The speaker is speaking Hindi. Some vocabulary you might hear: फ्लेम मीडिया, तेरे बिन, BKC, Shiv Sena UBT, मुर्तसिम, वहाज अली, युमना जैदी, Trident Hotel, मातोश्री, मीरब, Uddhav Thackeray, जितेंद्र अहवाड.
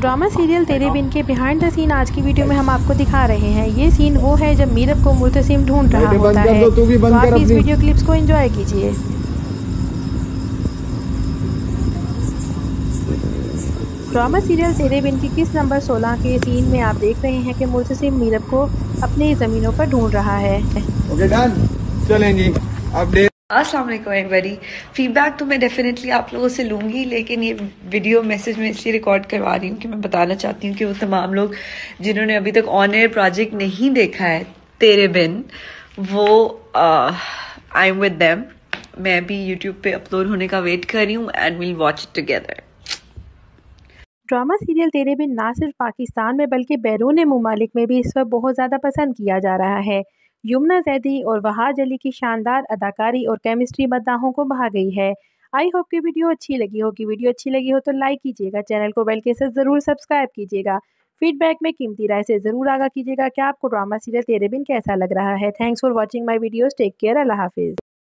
ड्रामा सीरियल तेरे बिन के बिहाइंड द सीन आज की वीडियो में हम आपको दिखा रहे हैं। ये सीन वो है जब मीरब को मुर्तसिम ढूंढ रहा होता है। तो आप इस वीडियो क्लिप्स को एंजॉय कीजिए। ड्रामा सीरियल तेरे बिन की किस नंबर 16 के सीन में आप देख रहे हैं कि मुर्तसिम मीरब को अपनी ज़मीनों पर ढूंढ रहा है। ओके, अस्सलाम वालेकुम एवरीबॉडी। फीडबैक तो मैं डेफिनेटली आप लोगों से लूँगी, लेकिन ये वीडियो मैसेज में इसलिए रिकॉर्ड करवा रही हूँ कि मैं बताना चाहती हूँ कि वो तमाम लोग जिन्होंने अभी तक ऑन एयर प्रोजेक्ट नहीं देखा है तेरे बिन, वो आई एम विद देम। मैं भी यूट्यूब पे अपलोड होने का वेट कर रही हूँ and we'll watch it together. Drama serial तेरे बिन ना सिर्फ पाकिस्तान में बल्कि बैरून ममालिक में भी इस वक्त बहुत ज़्यादा पसंद किया जा रहा है। युमना जैदी और वहाज अली की शानदार अदाकारी और केमिस्ट्री मद्दाहों को भा गई है। आई होप कि वीडियो अच्छी लगी होगी। वीडियो अच्छी लगी हो तो लाइक कीजिएगा, चैनल को बेल के साथ ज़रूर सब्सक्राइब कीजिएगा। फीडबैक में कीमती राय से ज़रूर आगा कीजिएगा कि आपको ड्रामा सीरियल तेरे बिन कैसा लग रहा है। Thanks for watching my videos. Take care. अल्लाह हाफिज़।